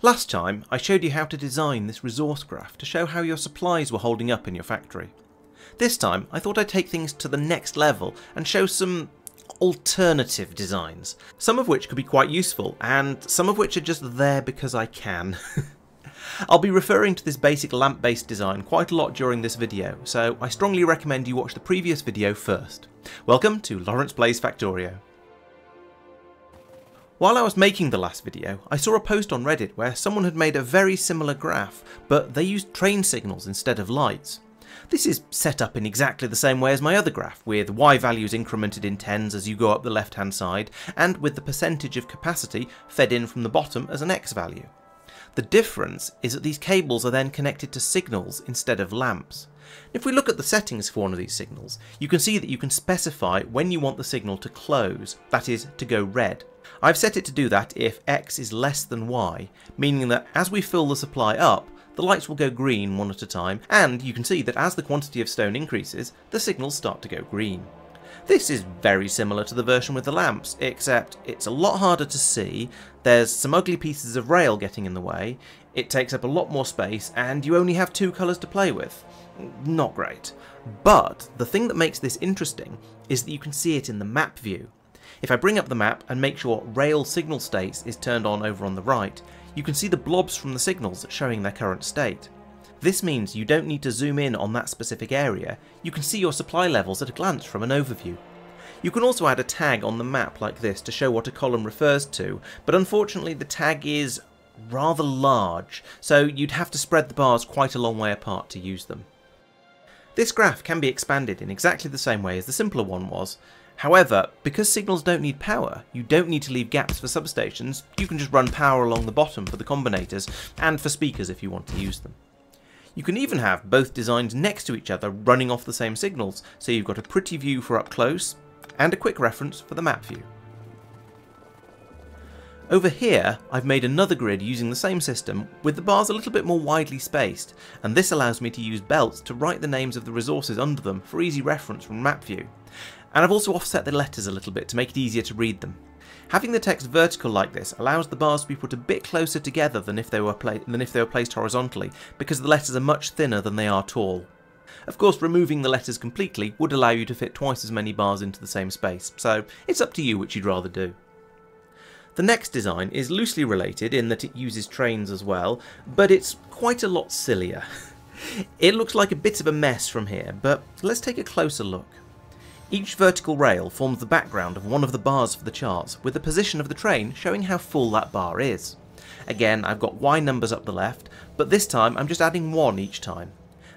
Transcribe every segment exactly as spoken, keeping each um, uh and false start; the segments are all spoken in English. Last time I showed you how to design this resource graph to show how your supplies were holding up in your factory. This time I thought I'd take things to the next level and show some alternative designs, some of which could be quite useful and some of which are just there because I can. I'll be referring to this basic lamp-based design quite a lot during this video, so I strongly recommend you watch the previous video first. Welcome to Laurence Plays Factorio. While I was making the last video, I saw a post on Reddit where someone had made a very similar graph, but they used train signals instead of lights. This is set up in exactly the same way as my other graph, with Y values incremented in tens as you go up the left-hand side, and with the percentage of capacity fed in from the bottom as an X value. The difference is that these cables are then connected to signals instead of lamps. If we look at the settings for one of these signals, you can see that you can specify when you want the signal to close, that is, to go red. I've set it to do that if X is less than Y, meaning that as we fill the supply up, the lights will go green one at a time, and you can see that as the quantity of stone increases, the signals start to go green. This is very similar to the version with the lamps, except it's a lot harder to see, there's some ugly pieces of rail getting in the way, it takes up a lot more space, and you only have two colours to play with. Not great. But the thing that makes this interesting is that you can see it in the map view. If I bring up the map and make sure rail signal states is turned on over on the right, you can see the blobs from the signals showing their current state. This means you don't need to zoom in on that specific area, you can see your supply levels at a glance from an overview. You can also add a tag on the map like this to show what a column refers to, but unfortunately the tag is rather large, so you'd have to spread the bars quite a long way apart to use them. This graph can be expanded in exactly the same way as the simpler one was. However, because signals don't need power, you don't need to leave gaps for substations, you can just run power along the bottom for the combinators, and for speakers if you want to use them. You can even have both designs next to each other running off the same signals, so you've got a pretty view for up close, and a quick reference for the map view. Over here, I've made another grid using the same system, with the bars a little bit more widely spaced, and this allows me to use belts to write the names of the resources under them for easy reference from map view. And I've also offset the letters a little bit to make it easier to read them. Having the text vertical like this allows the bars to be put a bit closer together than if they were, pla than if they were placed horizontally, because the letters are much thinner than they are tall. Of course, removing the letters completely would allow you to fit twice as many bars into the same space, so it's up to you which you'd rather do. The next design is loosely related in that it uses trains as well, but it's quite a lot sillier. It looks like a bit of a mess from here, but let's take a closer look. Each vertical rail forms the background of one of the bars for the charts, with the position of the train showing how full that bar is. Again, I've got Y numbers up the left, but this time I'm just adding one each time.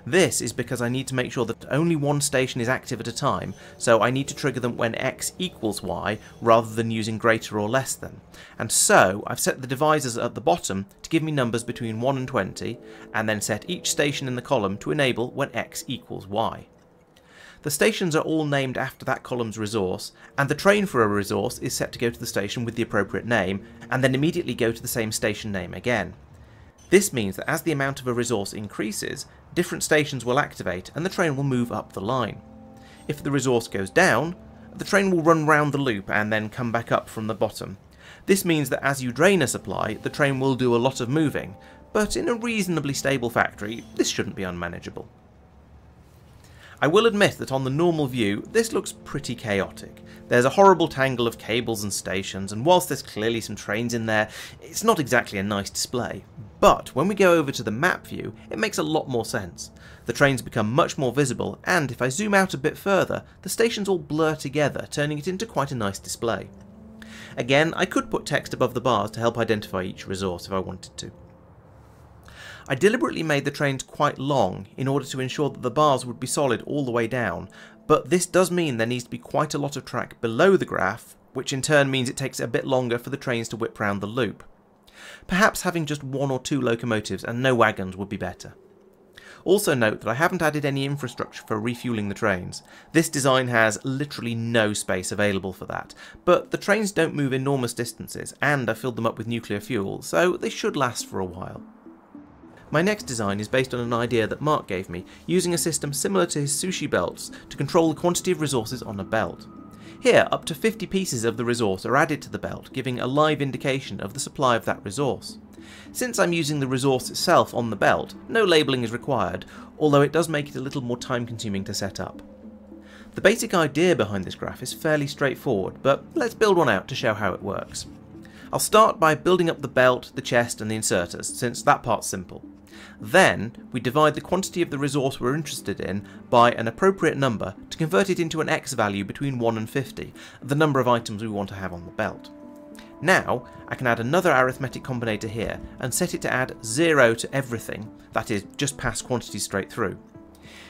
This is because I need to make sure that only one station is active at a time, so I need to trigger them when X equals Y, rather than using greater or less than. And so, I've set the divisors at the bottom to give me numbers between one and twenty, and then set each station in the column to enable when X equals Y. The stations are all named after that column's resource, and the train for a resource is set to go to the station with the appropriate name, and then immediately go to the same station name again. This means that as the amount of a resource increases, different stations will activate and the train will move up the line. If the resource goes down, the train will run round the loop and then come back up from the bottom. This means that as you drain a supply, the train will do a lot of moving, but in a reasonably stable factory, this shouldn't be unmanageable. I will admit that on the normal view, this looks pretty chaotic. There's a horrible tangle of cables and stations, and whilst there's clearly some trains in there, it's not exactly a nice display. But when we go over to the map view, it makes a lot more sense. The trains become much more visible, and if I zoom out a bit further, the stations all blur together, turning it into quite a nice display. Again, I could put text above the bars to help identify each resource if I wanted to. I deliberately made the trains quite long in order to ensure that the bars would be solid all the way down, but this does mean there needs to be quite a lot of track below the graph, which in turn means it takes a bit longer for the trains to whip round the loop. Perhaps having just one or two locomotives and no wagons would be better. Also note that I haven't added any infrastructure for refueling the trains. This design has literally no space available for that, but the trains don't move enormous distances, and I filled them up with nuclear fuel, so they should last for a while. My next design is based on an idea that Mark gave me, using a system similar to his sushi belts to control the quantity of resources on a belt. Here, up to fifty pieces of the resource are added to the belt, giving a live indication of the supply of that resource. Since I'm using the resource itself on the belt, no labelling is required, although it does make it a little more time consuming to set up. The basic idea behind this graph is fairly straightforward, but let's build one out to show how it works. I'll start by building up the belt, the chest and the inserters, since that part's simple. Then we divide the quantity of the resource we're interested in by an appropriate number to convert it into an X value between one and fifty, the number of items we want to have on the belt. Now I can add another arithmetic combinator here and set it to add zero to everything, that is, just pass quantities straight through.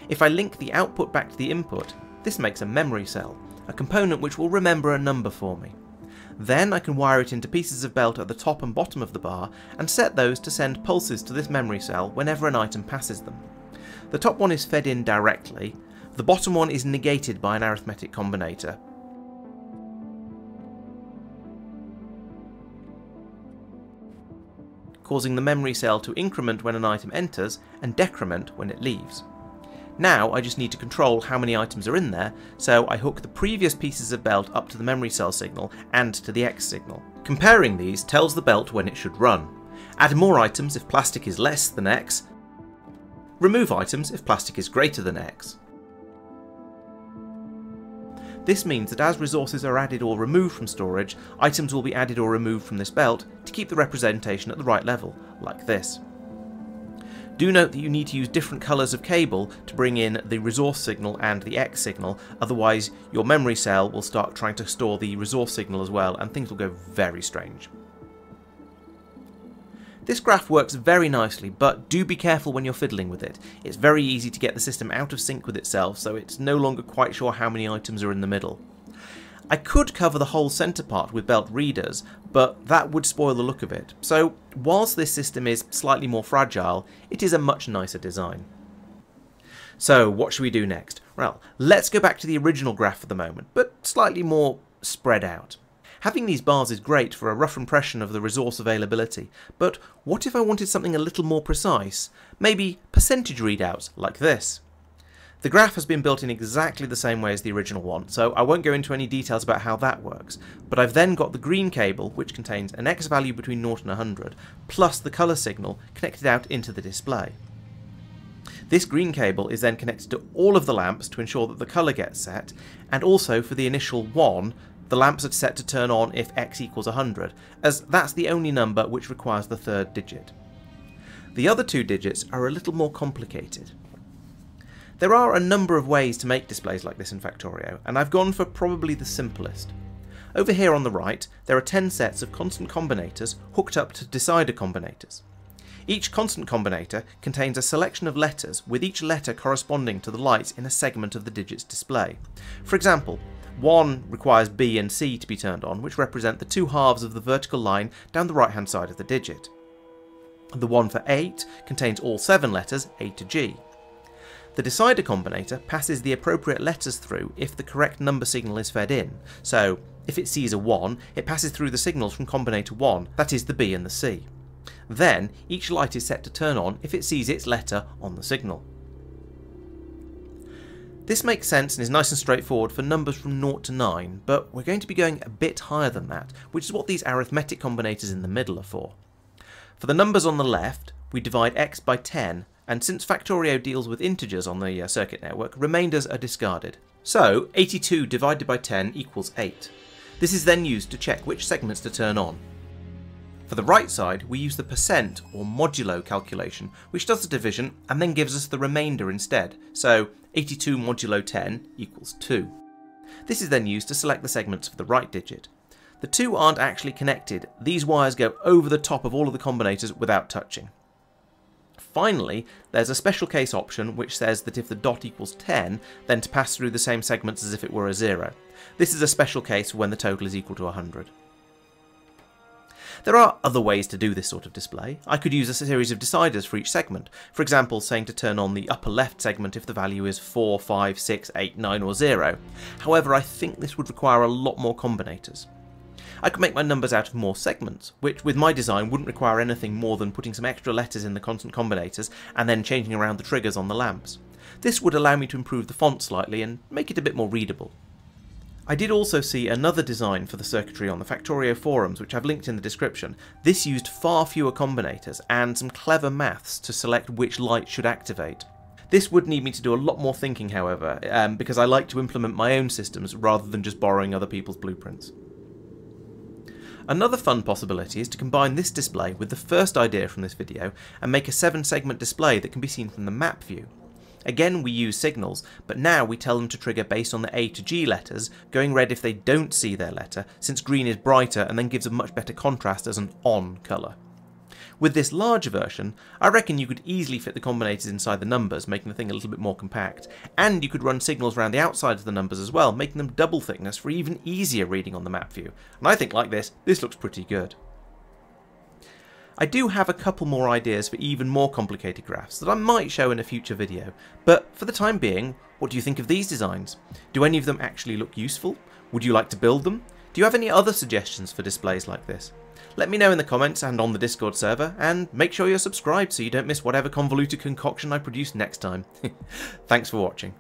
If I link the output back to the input, this makes a memory cell, a component which will remember a number for me. Then I can wire it into pieces of belt at the top and bottom of the bar and set those to send pulses to this memory cell whenever an item passes them. The top one is fed in directly, the bottom one is negated by an arithmetic combinator. Causing the memory cell to increment when an item enters and decrement when it leaves. Now I just need to control how many items are in there, so I hook the previous pieces of belt up to the memory cell signal and to the X signal. Comparing these tells the belt when it should run. Add more items if plastic is less than X. Remove items if plastic is greater than X. This means that as resources are added or removed from storage, items will be added or removed from this belt to keep the representation at the right level, like this. Do note that you need to use different colours of cable to bring in the resource signal and the X signal, otherwise your memory cell will start trying to store the resource signal as well and things will go very strange. This graph works very nicely, but do be careful when you're fiddling with it. It's very easy to get the system out of sync with itself, so it's no longer quite sure how many items are in the middle. I could cover the whole centre part with belt readers, but that would spoil the look of it, so whilst this system is slightly more fragile, it is a much nicer design. So what should we do next? Well, let's go back to the original graph for the moment, but slightly more spread out. Having these bars is great for a rough impression of the resource availability, but what if I wanted something a little more precise? Maybe percentage readouts like this. The graph has been built in exactly the same way as the original one, so I won't go into any details about how that works, but I've then got the green cable, which contains an X value between zero and one hundred, plus the colour signal connected out into the display. This green cable is then connected to all of the lamps to ensure that the colour gets set, and also for the initial one, the lamps are set to turn on if X equals one hundred, as that's the only number which requires the third digit. The other two digits are a little more complicated. There are a number of ways to make displays like this in Factorio, and I've gone for probably the simplest. Over here on the right, there are ten sets of constant combinators hooked up to decider combinators. Each constant combinator contains a selection of letters, with each letter corresponding to the lights in a segment of the digits display. For example, one requires B and C to be turned on, which represent the two halves of the vertical line down the right hand side of the digit. The one for eight contains all seven letters, A to G. The decider combinator passes the appropriate letters through if the correct number signal is fed in, so if it sees a one, it passes through the signals from combinator one, that is the B and the C. Then each light is set to turn on if it sees its letter on the signal. This makes sense and is nice and straightforward for numbers from zero to nine, but we're going to be going a bit higher than that, which is what these arithmetic combinators in the middle are for. For the numbers on the left, we divide X by ten, and since Factorio deals with integers on the uh, circuit network, remainders are discarded. So eighty-two divided by ten equals eight. This is then used to check which segments to turn on. For the right side, we use the percent or modulo calculation, which does the division and then gives us the remainder instead. So eighty-two modulo ten equals two. This is then used to select the segments for the right digit. The two aren't actually connected. These wires go over the top of all of the combinators without touching. Finally, there's a special case option which says that if the dot equals ten, then to pass through the same segments as if it were a zero. This is a special case when the total is equal to one hundred. There are other ways to do this sort of display. I could use a series of deciders for each segment, for example saying to turn on the upper left segment if the value is four, five, six, eight, nine or zero. However, I think this would require a lot more combinators. I could make my numbers out of more segments, which with my design wouldn't require anything more than putting some extra letters in the constant combinators and then changing around the triggers on the lamps. This would allow me to improve the font slightly and make it a bit more readable. I did also see another design for the circuitry on the Factorio forums, which I've linked in the description. This used far fewer combinators and some clever maths to select which light should activate. This would need me to do a lot more thinking, however, um, because I like to implement my own systems rather than just borrowing other people's blueprints. Another fun possibility is to combine this display with the first idea from this video and make a seven segment display that can be seen from the map view. Again, we use signals, but now we tell them to trigger based on the A to G letters, going red if they don't see their letter, since green is brighter and then gives a much better contrast as an on colour. With this larger version, I reckon you could easily fit the combinators inside the numbers, making the thing a little bit more compact, and you could run signals around the outside of the numbers as well, making them double thickness for even easier reading on the map view. And I think like this, this looks pretty good. I do have a couple more ideas for even more complicated graphs that I might show in a future video, but for the time being, what do you think of these designs? Do any of them actually look useful? Would you like to build them? Do you have any other suggestions for displays like this? Let me know in the comments and on the Discord server, and make sure you're subscribed so you don't miss whatever convoluted concoction I produce next time. Thanks for watching.